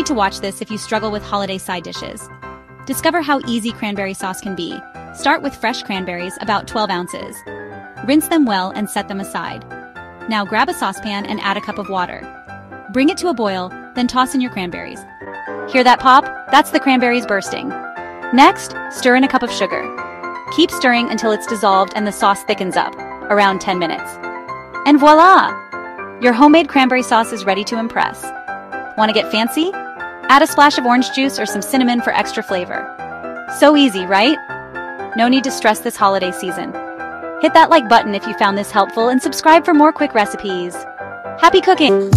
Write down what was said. need to watch this if you struggle with holiday side dishes. Discover how easy cranberry sauce can be. Start with fresh cranberries, about 12 ounces. Rinse them well and set them aside. Now grab a saucepan and add a cup of water. Bring it to a boil, then toss in your cranberries. Hear that pop? That's the cranberries bursting. Next, stir in a cup of sugar. Keep stirring until it's dissolved and the sauce thickens up, around 10 minutes. And voila! Your homemade cranberry sauce is ready to impress. Want to get fancy? Add a splash of orange juice or some cinnamon for extra flavor. So easy, right? No need to stress this holiday season. Hit that like button if you found this helpful and subscribe for more quick recipes. Happy cooking!